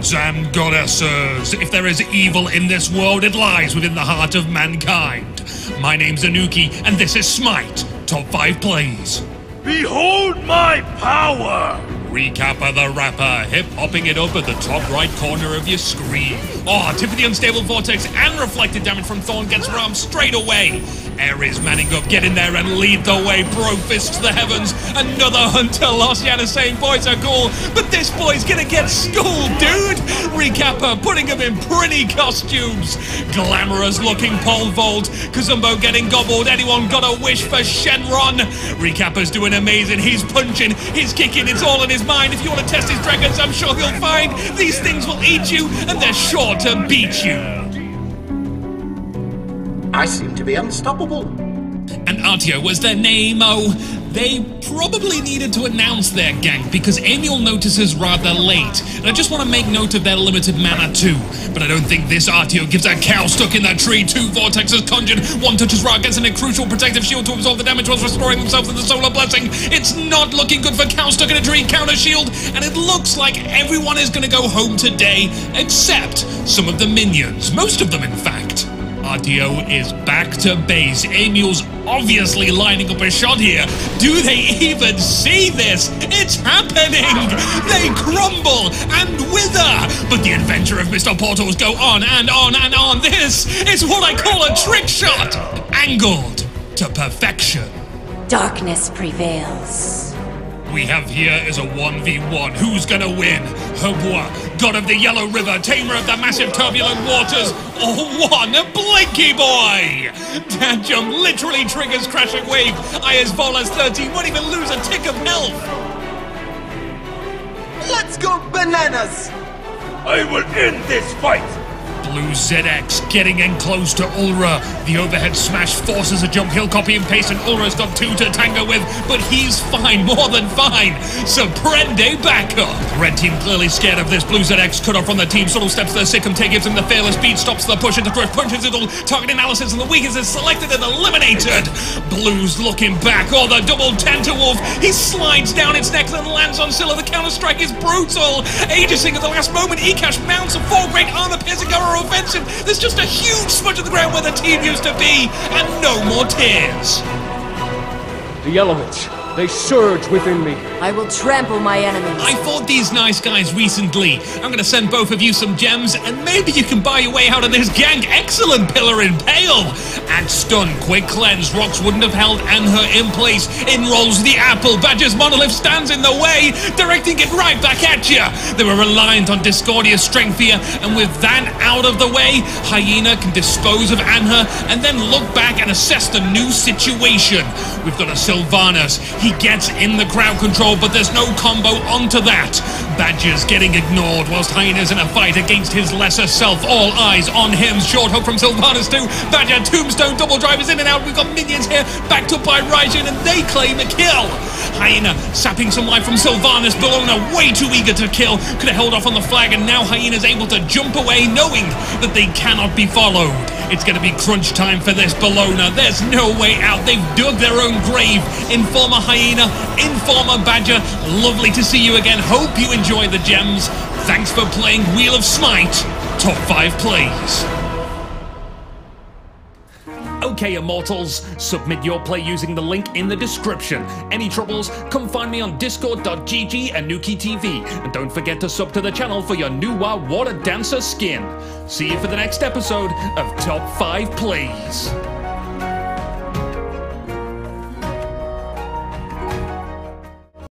gods and goddesses, if there is evil in this world, it lies within the heart of mankind. My name's Anuki, and this is Smite. Top 5 plays. Behold my power! Recapper the Rapper, hip-hopping it up at the top right corner of your screen. Oh, tip of the Unstable Vortex and reflected damage from Thorn gets rammed straight away. Ares manning up, get in there and lead the way, bro fist to the heavens. Another Hunter, Losian is saying boys are cool, but this boy's gonna get schooled, dude! Recapper putting him in pretty costumes. Glamorous looking pole vault, Kazumbo getting gobbled, anyone got a wish for Shenron? Recapper's doing amazing, he's punching, he's kicking, it's all in his mind. If you want to test his dragons, I'm sure he'll find these things will eat you, and they're sure to beat you. I seem to be unstoppable. And Artio was their name-o. They probably needed to announce their gank because Amiel notices rather late. And I just want to make note of their limited mana too. But I don't think this Artio gives a cow stuck in that tree. 2 vortexes conjured, 1 touches Ra, gets in a crucial protective shield to absorb the damage whilst restoring themselves with the solar blessing. It's not looking good for cow stuck in a tree counter shield. And it looks like everyone is going to go home today except some of the minions. Most of them, in fact. Artio is back to base. Amiel's obviously lining up a shot here. Do they even see this? It's happening! They crumble and wither! But the adventure of Mr. Portals go on and on and on. This is what I call a trick shot! Angled to perfection. Darkness prevails. We have here is a 1v1. Who's gonna win? He Bo, god of the Yellow River, tamer of the massive turbulent waters, or one Blinky Boy! Dad jump literally triggers crashing wave. Ayers Vola's 13 won't even lose a tick of health. Let's go bananas! I will end this fight. Blue ZX getting in close to Ullr. The overhead smash forces a jump. He'll copy and paste, and Ulra's got 2 to tango with, but he's fine, more than fine. So prende backup. Red team clearly scared of this. Blue ZX cut off from the team. Subtle steps to the sick and take, gives him the fearless beat, stops the push into drift, punches it all. Target analysis, and the weakest is selected and eliminated. Blue's looking back. Oh, the double Tenterwolf. He slides down its neck and lands on Scylla. The counter strike is brutal. Aegis-ing at the last moment. Ekash mounts a 4 great armor piercing arrow. Offensive. There's just a huge smudge of the ground where the team used to be, and no more tears. The elements, they surge within me. I will trample my enemies. I fought these nice guys recently. I'm going to send both of you some gems, and maybe you can buy your way out of this gank. Excellent, Pillar in Pale. And stun, quick cleanse. Rocks wouldn't have held Anhur in place. In rolls the apple. Badger's monolith stands in the way, directing it right back at you. They were reliant on Discordia's strength here, and with that out of the way, Hyena can dispose of Anhur and then look back and assess the new situation. We've got a Sylvanas. He gets in the crowd control, but there's no combo onto that. Badger's getting ignored whilst Hyena's in a fight against his lesser self. All eyes on him. Short hook from Sylvanas too. Badger, tombstone, double drive is in and out. We've got minions here backed up by Raijin, and they claim a kill. Hyena sapping some life from Sylvanas. Bellona way too eager to kill. Could have held off on the flag, and now Hyena's able to jump away knowing that they cannot be followed. It's going to be crunch time for this Bellona. There's no way out. They've dug their own grave. Informer Hyena, Informer Badger, lovely to see you again. Hope you enjoy the gems. Thanks for playing Wheel of Smite. Top 5 plays. Okay, Immortals, submit your play using the link in the description. Any troubles, come find me on discord.gg and NukiTV. And don't forget to sub to the channel for your Nu Wa Water Dancer skin. See you for the next episode of Top 5 Plays.